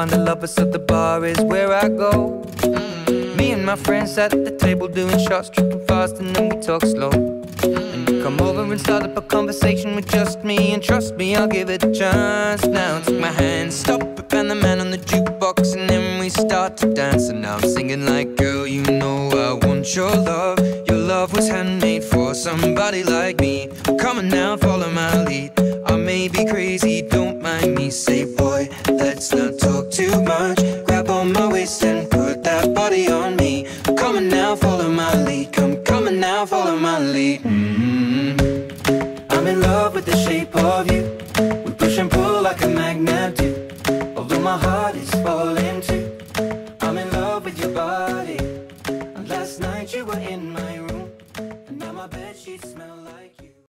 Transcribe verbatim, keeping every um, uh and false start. find the lovers at the bar is where I go. Mm-hmm. Me and my friends at the table doing shots, tripping fast and then we talk slow. Mm-hmm. And you come over and start up a conversation with just me, and trust me, I'll give it a chance. Now take my hand, stop it, and the man on the jukebox, and then we start to dance. And now I'm singing like, girl, you know I want your love. Your love was handmade for somebody like me. Come on now, follow my lead. I may be crazy, don't mind me. Say, boy, let's not talk too much. Grab on my waist and put that body on me. I'm coming now, follow my lead. Come coming now, follow my lead. Mm-hmm. I'm in love with the shape of you. We push and pull like a magnet do. Although my heart is falling too. I'm in love with your body. And last night you were in my room, and now my bedsheets smell like you.